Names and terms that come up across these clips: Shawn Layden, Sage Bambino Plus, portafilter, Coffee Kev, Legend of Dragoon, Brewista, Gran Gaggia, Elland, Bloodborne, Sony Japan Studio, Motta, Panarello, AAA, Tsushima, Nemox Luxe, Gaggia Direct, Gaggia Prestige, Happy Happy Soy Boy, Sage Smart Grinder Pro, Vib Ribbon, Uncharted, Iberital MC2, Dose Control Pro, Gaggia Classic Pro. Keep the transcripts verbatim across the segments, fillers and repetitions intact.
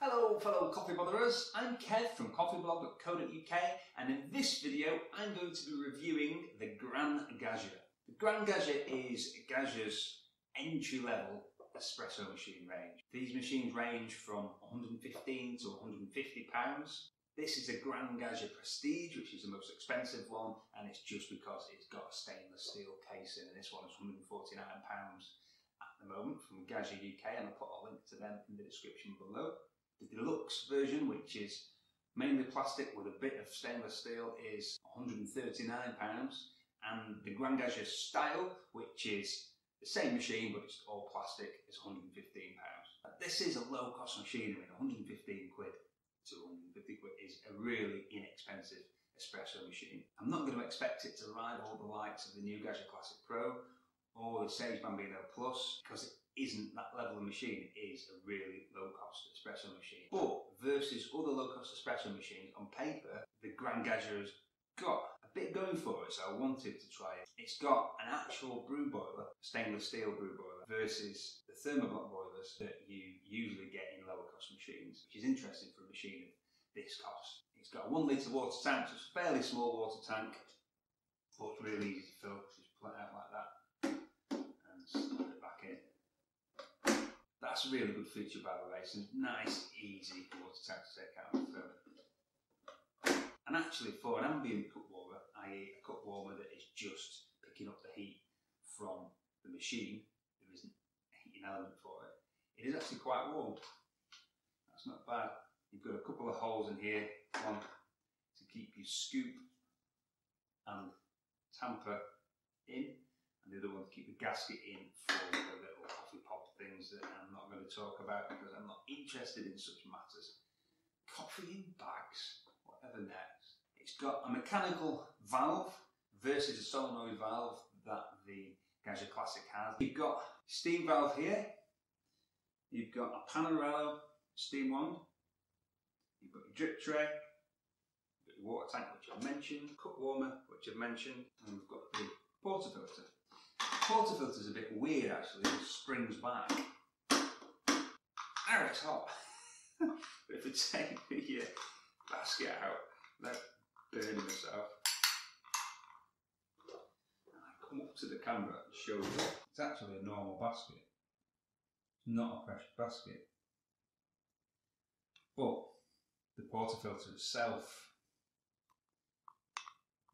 Hello fellow coffee botherers, I'm Kev from coffee blog dot co dot U K and in this video I'm going to be reviewing the Gran Gaggia. The Gran Gaggia is Gaggia's entry-level espresso machine range. These machines range from one hundred and fifteen pounds to one hundred and fifty pounds. This is a Gran Gaggia Prestige, which is the most expensive one, and it's just because it's got a stainless steel casing, and this one is one hundred and forty-nine pounds at the moment from Gaggia U K, and I'll put a link to them in the description below. The deluxe version, which is mainly plastic with a bit of stainless steel, is one hundred and thirty-nine pounds, and the Gran Gaggia Style, which is the same machine but it's all plastic, is one hundred and fifteen pounds. This is a low-cost machine. I mean, one hundred and fifteen quid. two hundred and fifty quid is a really inexpensive espresso machine. I'm not going to expect it to ride all the likes of the new Gaggia Classic Pro or the Sage Bambino Plus because it isn't that level of machine. It is a really low-cost espresso machine. But versus other low-cost espresso machines, on paper, the Gran Gaggia has got a bit going for it, so I wanted to try it. It's got an actual brew boiler, stainless steel brew boiler, versus the thermoblock boilers that you usually get in lower cost machines, which is interesting for a machine of this cost. It's got a one litre water tank, so it's a fairly small water tank, but it's really easy to fill. Just pull it out like that and slip it back in. That's a really good feature, by the way. It's a nice, easy water tank to take out and fill. And actually, for an ambient cup warmer, that is a cup warmer that is just picking up the heat from the machine, there isn't a heating element for it, it is actually quite warm. That's not bad. You've got a couple of holes in here, one to keep your scoop and tamper in, and the other one to keep the gasket in for the little coffee pod things that I'm not going to talk about because I'm not interested in such matters. Coffee in bags, whatever next. It's got a mechanical valve versus a solenoid valve that the Gaggia Classic has. You've got steam valve here, you've got a Panarello steam wand, you've got your drip tray, you've got your water tank, which I've mentioned, cup warmer, which I've mentioned, and we've got the portafilter. Portafilter's a bit weird actually, it springs back. Ah, it's hot! But if I take the uh, basket out, then burn myself, and I come up to the camera and show you, it's actually a normal basket. It's not a pressure basket. But the portafilter itself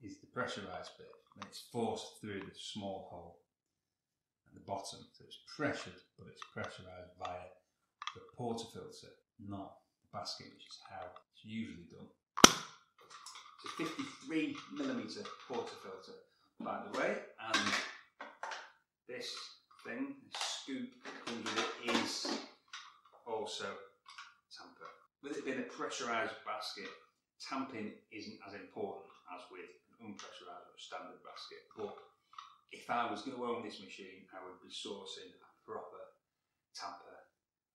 is the pressurised bit, and it's forced through the small hole at the bottom. So it's pressured, but it's pressurised via the portafilter, not the basket, which is how it's usually done. It's a fifty-three millimeter portafilter, by the way, and this thing, this scoop that comes with it, is also tamper. With it being a pressurised basket, tamping isn't as important as with an unpressurised or standard basket. But if I was going to own this machine, I would be sourcing a proper tamper.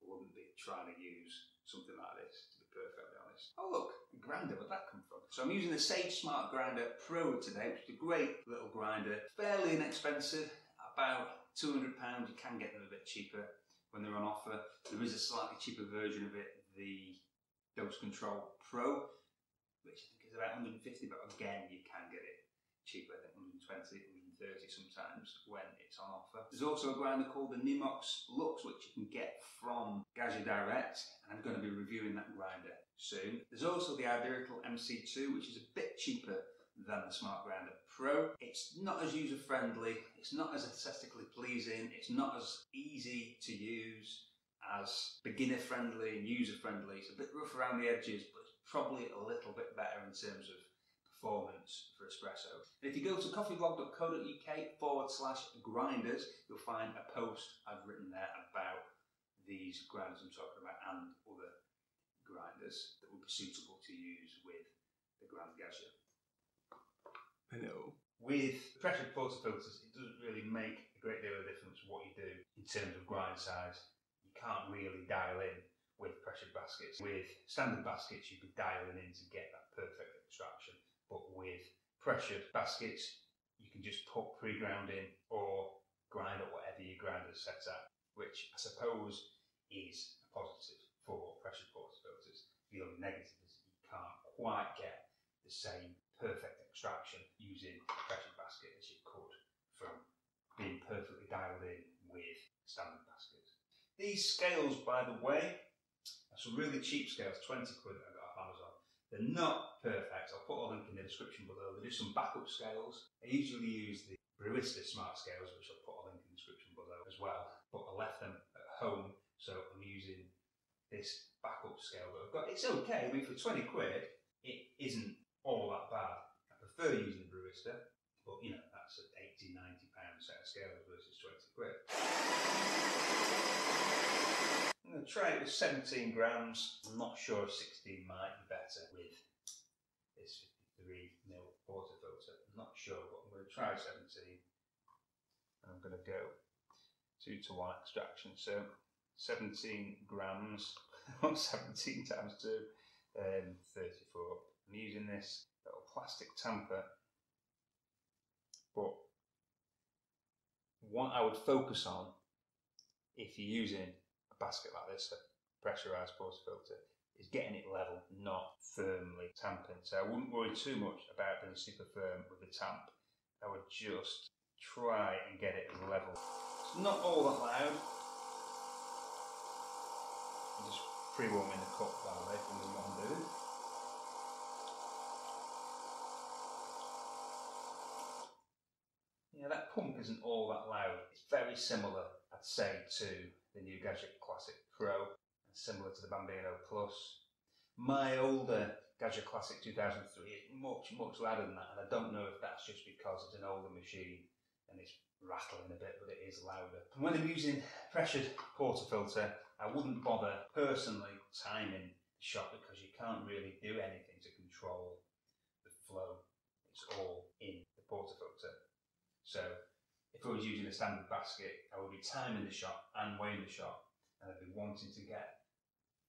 I wouldn't be trying to use something like this, to be perfectly honest. Oh look, a grinder, where'd that come from? So I'm using the Sage Smart Grinder Pro today, which is a great little grinder. Fairly inexpensive, about two hundred pounds. You can get them a bit cheaper when they're on offer. There is a slightly cheaper version of it, the Dose Control Pro, which I think is about one hundred and fifty pounds, but again, you can get it cheaper, I think one hundred and twenty, one hundred and thirty sometimes when it's on offer. There's also a grinder called the Nemox Luxe, which you can get from Gaggia Direct, and I'm going to be reviewing that grinder soon. There's also the Iberital M C two, which is a bit cheaper than the Smart Grinder Pro. It's not as user-friendly, it's not as aesthetically pleasing, it's not as easy to use, as beginner-friendly and user-friendly. It's a bit rough around the edges, but it's probably a little bit better in terms of performance for espresso. And if you go to coffeeblog dot co dot U K forward slash grinders, you'll find a post I've written there about these grinders I'm talking about and other grinders that would be suitable to use with the Gran Gaggia. Hello. With pressured portafilters, it doesn't really make a great deal of difference what you do in terms of grind size. You can't really dial in with pressured baskets. With standard baskets, you could dial in to get that perfect extraction. But with pressured baskets, you can just put pre-ground in or grind at whatever your grinder sets at, which I suppose is a positive for for pressure port filters, the only negative is that you can't quite get the same perfect extraction using a pressure basket as you could from being perfectly dialed in with standard baskets. These scales, by the way, are some really cheap scales, twenty quid that I got off Amazon. They're not perfect, I'll put a link in the description below. They do some backup scales. I usually use the Brewista Smart Scales, which I'll put a link in the description below as well, but I left them at home, so I'm using this backup scale that I've got. It's okay, I mean for twenty quid, it isn't all that bad. I prefer using the Brewista, but you know, that's an eighty, ninety pound set of scales versus twenty quid. I'm gonna try it with seventeen grams. I'm not sure if sixteen might be better with this fifty-three mil portafilter. I'm not sure, but I'm gonna try seventeen. And I'm gonna go two to one extraction. So seventeen grams, not seventeen times two, um, thirty-four. I'm using this little plastic tamper, but what I would focus on if you're using a basket like this, a pressurised portafilter, is getting it level, not firmly tamping. So I wouldn't worry too much about being super firm with the tamp. I would just try and get it level. It's not all that loud. I'm just pre-warming the cup, by the way, from what I'm doing. Yeah, that pump isn't all that loud. It's very similar, I'd say, to the new Gaggia Classic Pro, and similar to the Bambino Plus. My older Gaggia Classic two thousand three is much, much louder than that, and I don't know if that's just because it's an older machine and it's rattling a bit, but it is louder. And when I'm using pressured portafilter, I wouldn't bother personally timing the shot because you can't really do anything to control the flow. It's all in the portafilter. So if I was using a standard basket, I would be timing the shot and weighing the shot, and I'd be wanting to get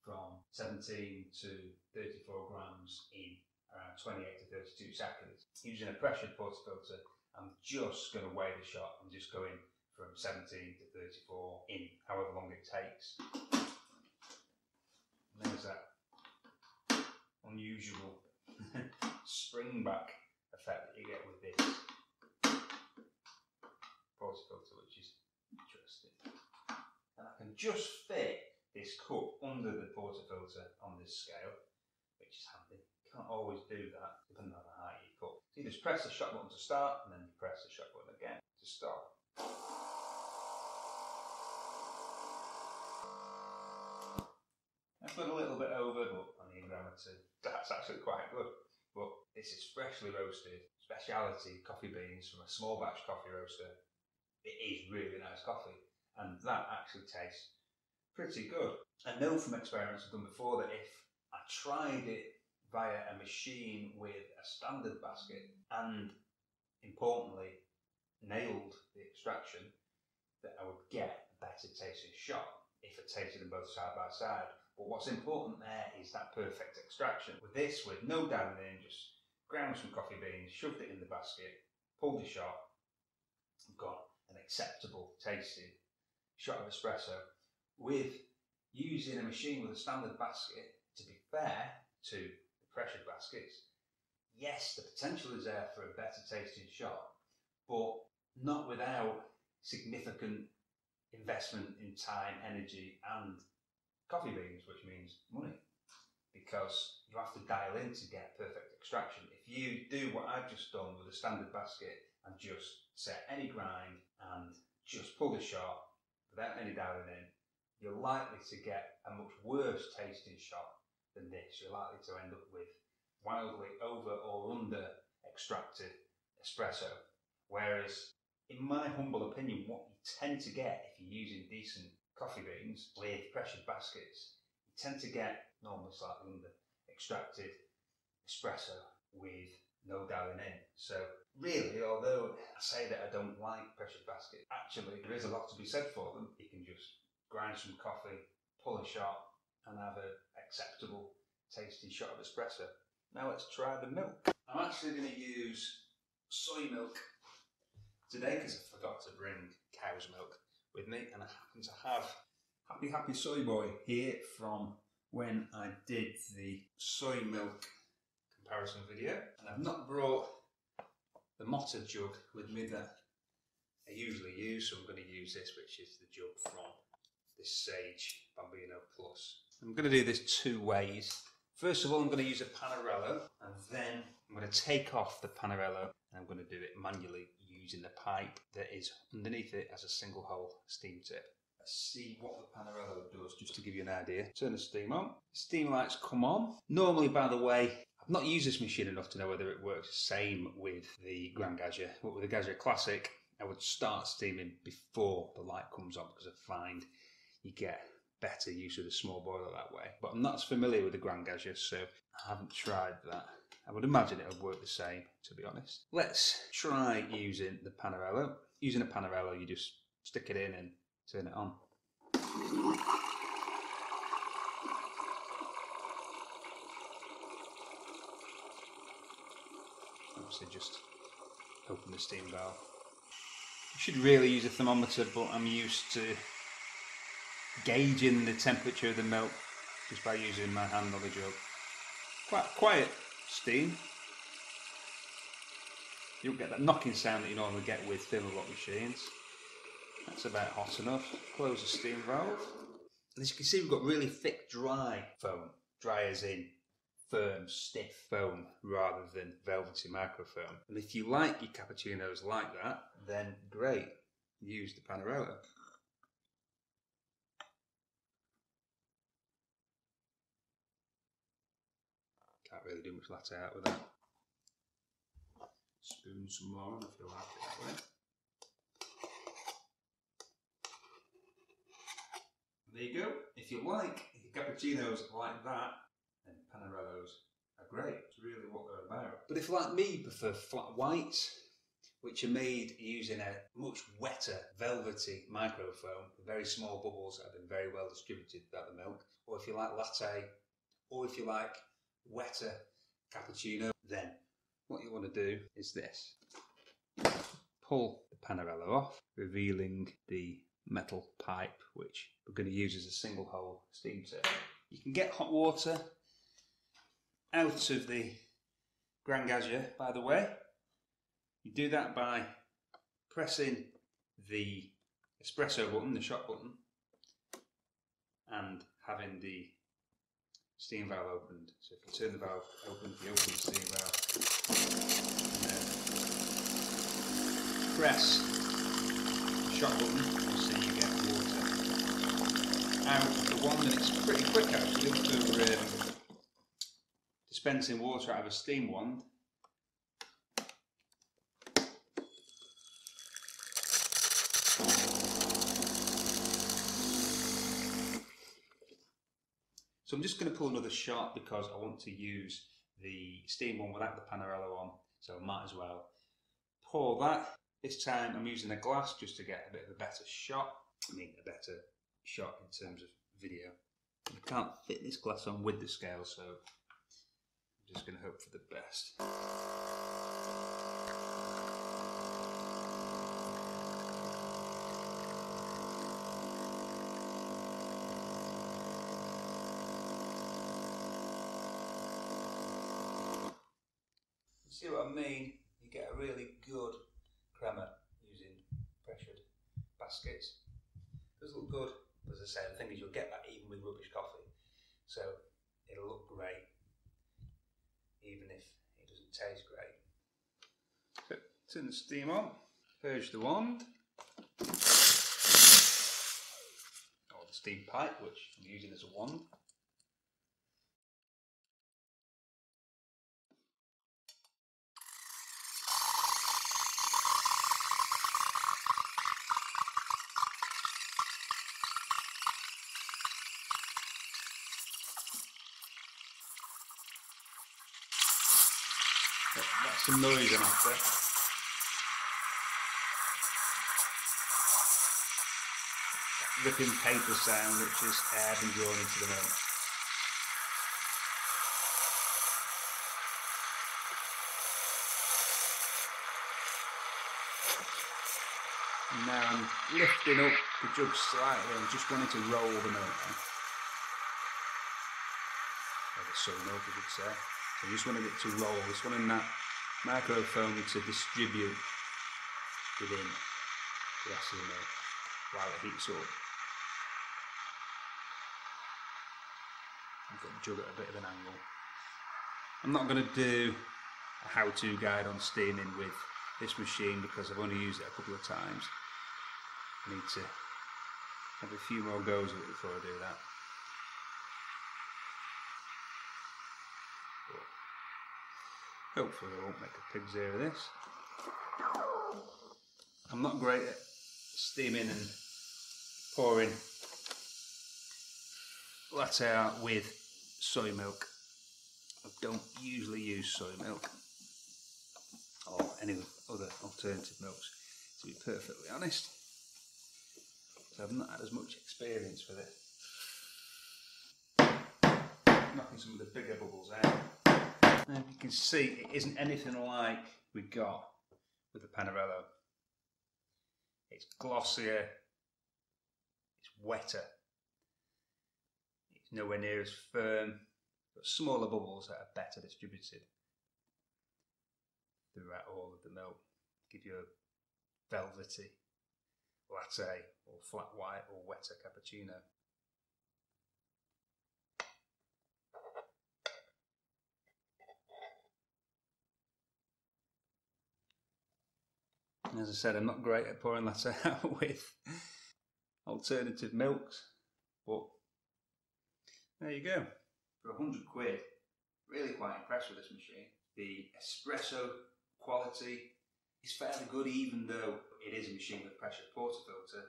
from seventeen to thirty-four grams in around twenty-eight to thirty-two seconds. Using a pressured portafilter, I'm just going to weigh the shot. I'm just going from seventeen to thirty-four in however long it takes. And there's that unusual spring back effect that you get with this portafilter, which is interesting. And I can just fit this cup under the portafilter on this scale, which is handy. You can't always do that depending on the height of your cup. So you just press the shot button to start, and then you press the shot button again to stop. I put a little bit over, but I need a gram or two. That's actually quite good. But this is freshly roasted, speciality coffee beans from a small batch coffee roaster. It is really nice coffee, and that actually tastes pretty good. I know from experiments I've done before that if I tried it via a machine with a standard basket and, importantly, nailed the extraction, that I would get a better tasting shot if I tasted them both side by side. But what's important there is that perfect extraction. With this, with no downing, just ground some coffee beans, shoved it in the basket, pulled the shot, I've got an acceptable tasting shot of espresso. With using a machine with a standard basket, to be fair to the pressured baskets, yes, the potential is there for a better tasting shot, but not without significant investment in time, energy, and coffee beans, which means money, because you have to dial in to get perfect extraction. If you do what I've just done with a standard basket and just set any grind and just pull the shot without any dialing in, you're likely to get a much worse tasting shot than this. You're likely to end up with wildly over or under extracted espresso. Whereas, in my humble opinion, what you tend to get if you're using decent coffee beans with pressured baskets, you tend to get normally slightly under extracted espresso with no dialing in. So really, although I say that I don't like pressured baskets, actually there is a lot to be said for them. You can just grind some coffee, pull a shot, and have an acceptable tasty shot of espresso. Now let's try the milk. I'm actually going to use soy milk today because I forgot to bring cow's milk with me, and I happen to have Happy Happy Soy Boy here from when I did the soy milk comparison video, and I've not brought the Motta jug with me that I usually use, so I'm going to use this, which is the jug from this Sage Bambino Plus. I'm going to do this two ways. First of all, I'm going to use a Panarello, and then I'm going to take off the Panarello and I'm going to do it manually using the pipe that is underneath it as a single hole steam tip. Let's see what the Panarello does, just to give you an idea. Turn the steam on. Steam lights come on. Normally, by the way, I've not used this machine enough to know whether it works. Same with the Grand Gaggia, but with the Gaggia Classic, I would start steaming before the light comes on because I find you get better use of the small boiler that way. But I'm not as familiar with the Grand Gaggia, so I haven't tried that. I would imagine it would work the same, to be honest. Let's try using the Panarello. Using a Panarello, you just stick it in and turn it on. Obviously just open the steam valve. You should really use a thermometer, but I'm used to gauging the temperature of the milk just by using my hand on the jug. Quite quiet steam. You don't get that knocking sound that you normally get with thermoblock machines. That's about hot enough. Close the steam valve. And as you can see, we've got really thick, dry foam. Dry as in firm, stiff foam rather than velvety microfoam. And if you like your cappuccinos like that, then great. Use the Panarello. Can't really do much latte out with that. Spoon some more on if you like it that way. There you go. If you like if your cappuccinos like that, then Panarellos are great. It's really what they're about. But if, like me, you prefer flat whites, which are made using a much wetter, velvety microfoam, very small bubbles that have been very well distributed throughout the milk, or if you like latte, or if you like wetter cappuccino, then what you want to do is this. Pull the Panarello off, revealing the metal pipe, which we're going to use as a single hole steam tip. You can get hot water out of the Grand Gaggia, by the way. You do that by pressing the espresso button, the shot button, and having the steam valve opened. So if you turn the valve open, you open the steam valve, and then press shot button, you'll see you get water out of the one, and it's pretty quick actually for um, dispensing water out of a steam wand. So I'm just going to pull another shot because I want to use the steam one without the Panarello on, so I might as well pour that. This time I'm using a glass just to get a bit of a better shot. I mean, a better shot in terms of video. I can't fit this glass on with the scale, so I'm just going to hope for the best. See what I mean? You get a really good crema using pressured baskets. It does look good, but as I say, the thing is you'll get that even with rubbish coffee, so it'll look great even if it doesn't taste great. So turn the steam on, purge the wand, or the steam pipe, which I'm using as a wand. That's some noise I'm after. That ripping paper sound, which is air being drawn into the milk. And now I'm lifting up the jug slightly and just wanting to roll the milk. bit soon, I would say. So you just want it to roll, you just want a microfoam to distribute within the acid milk while it heats up. I've got the jug at a bit of an angle. I'm not going to do a how-to guide on steaming with this machine because I've only used it a couple of times. I need to have a few more goes with it before I do that. But hopefully I won't make a pig's ear of this. I'm not great at steaming and pouring latte art with soy milk. I don't usually use soy milk or any other alternative milks, to be perfectly honest. So I've not had as much experience with it. Knocking some of the bigger bubbles out. And you can see it isn't anything like we got with the Panarello. It's glossier, it's wetter, it's nowhere near as firm, but smaller bubbles that are better distributed throughout all of the milk. Give you a velvety latte or flat white or wetter cappuccino. And as I said, I'm not great at pouring latte out with alternative milks, but there you go. For a hundred quid, really quite impressed with this machine. The espresso quality is fairly good, even though it is a machine with pressure portafilter.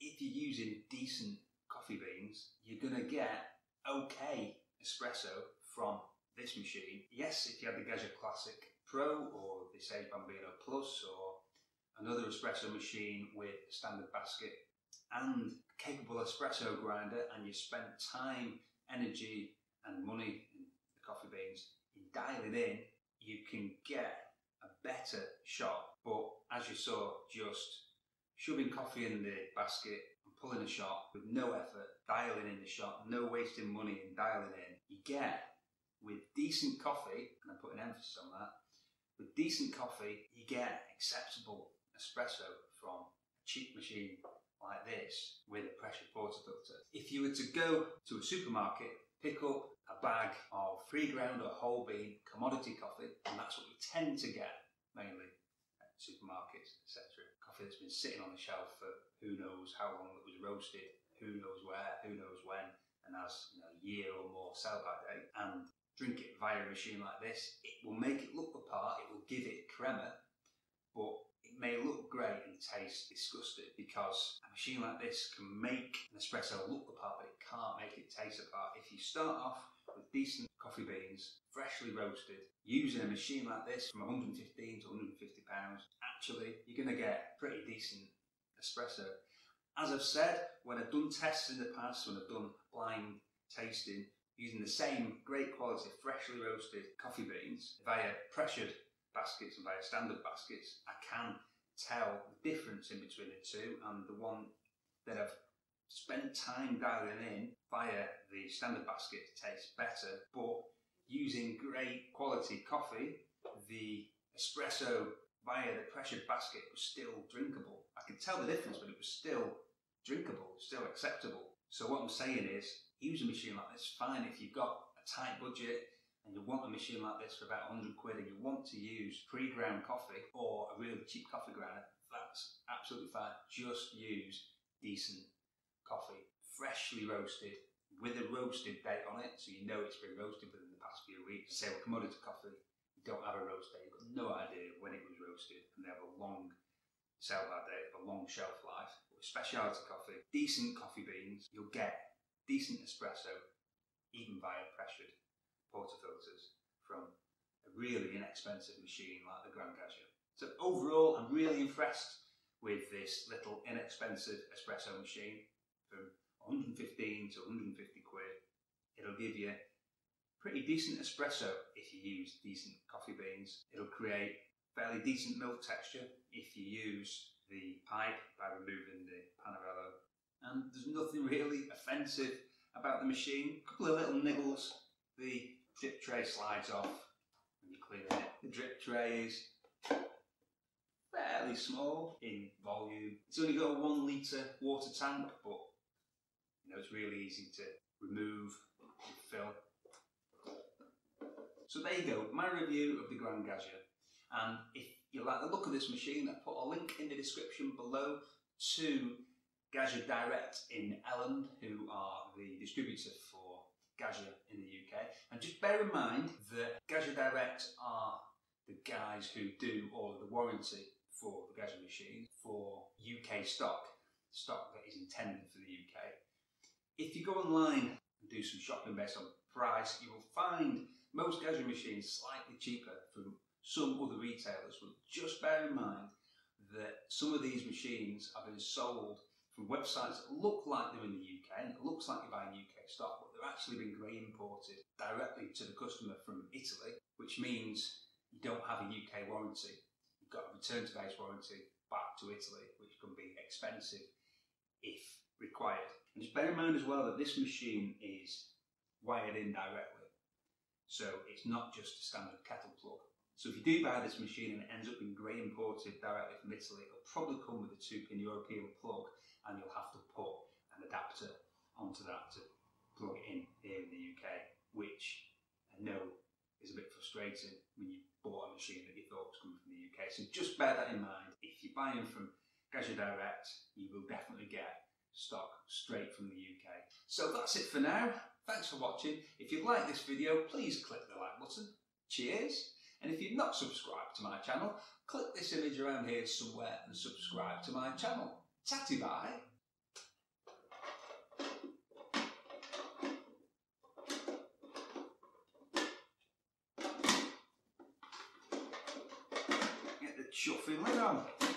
If you're using decent coffee beans, you're going to get okay espresso from this machine. Yes, if you had the Gaggia Classic Pro or the Sage Bambino Plus or another espresso machine with a standard basket and a capable espresso grinder, and you spent time, energy and money in the coffee beans, you dial it in, you can get a better shot. But as you saw, just shoving coffee in the basket and pulling a shot with no effort, dialing in the shot, no wasting money and dialing in, you get with decent coffee, and I'm putting emphasis on that, with decent coffee, you get acceptable espresso from a cheap machine like this with a pressure portafilter. If you were to go to a supermarket, pick up a bag of pre-ground or whole bean commodity coffee, and that's what you tend to get mainly at supermarkets, et cetera. Coffee that's been sitting on the shelf for who knows how long, that was roasted, who knows where, who knows when, and has, you know, a year or more sell-by date. And drink it via a machine like this, it will make it look the part, it will give it crema, but it may look great and taste disgusting because a machine like this can make an espresso look the part, but it can't make it taste the part. If you start off with decent coffee beans, freshly roasted, using a machine like this from a hundred and fifteen to a hundred and fifty pounds, actually you're going to get pretty decent espresso. As I've said, when I've done tests in the past, when I've done blind tasting, using the same great quality freshly roasted coffee beans via pressured baskets and via standard baskets, I can tell the difference in between the two, and the one that I've spent time dialing in via the standard basket tastes better, but using great quality coffee, the espresso via the pressured basket was still drinkable. I could tell the difference, but it was still drinkable, still acceptable. So what I'm saying is, use a machine like this, fine. If you've got a tight budget and you want a machine like this for about a hundred quid and you want to use pre-ground coffee or a really cheap coffee grinder, that's absolutely fine. Just use decent coffee, freshly roasted, with a roasted date on it, so you know it's been roasted within the past few weeks. Say with commodity coffee, you don't have a roast date, you've got no idea when it was roasted, and they have a long sell-by date, a long shelf life. With specialty coffee, decent coffee beans, you'll get decent espresso, even via pressured portafilters from a really inexpensive machine like the Gaggia. So overall, I'm really impressed with this little inexpensive espresso machine from a hundred and fifteen to a hundred and fifty quid. It'll give you pretty decent espresso if you use decent coffee beans. It'll create fairly decent milk texture if you use the pipe by removing the Panarello. And there's nothing really offensive about the machine. A couple of little niggles the drip tray slides off when you clear it. The drip tray is fairly small in volume. It's only got a one litre water tank, but you know, it's really easy to remove and fill. So there you go, my review of the Grand Gaggia. And if you like the look of this machine, I put a link in the description below to Gaggia Direct in Elland, who are the distributor for Gaggia in the U K. And just bear in mind that Gaggia Direct are the guys who do all of the warranty for the Gaggia machine for U K stock, stock that is intended for the U K. If you go online and do some shopping based on price, you will find most Gaggia machines slightly cheaper from some other retailers, but just bear in mind that some of these machines have been sold from websites that look like they're in the U K and it looks like you're buying U K stock, but they're actually being grey imported directly to the customer from Italy, which means you don't have a U K warranty. You've got a return-to-base warranty back to Italy, which can be expensive if required. And just bear in mind as well that this machine is wired in directly, so it's not just a standard kettle plug. So if you do buy this machine and it ends up being grey imported directly from Italy, it'll probably come with a two-pin European plug, and you'll have to put an adapter onto that to plug it in here in the U K, which I know is a bit frustrating when you bought a machine that you thought was coming from the U K. So just bear that in mind. If you're buying from Gaggia Direct, you will definitely get stock straight from the U K. So that's it for now. Thanks for watching. If you like this video, please click the like button. Cheers! And if you're not subscribed to my channel, click this image around here somewhere and subscribe to my channel. Tatty bye! Get the chuffing lid on.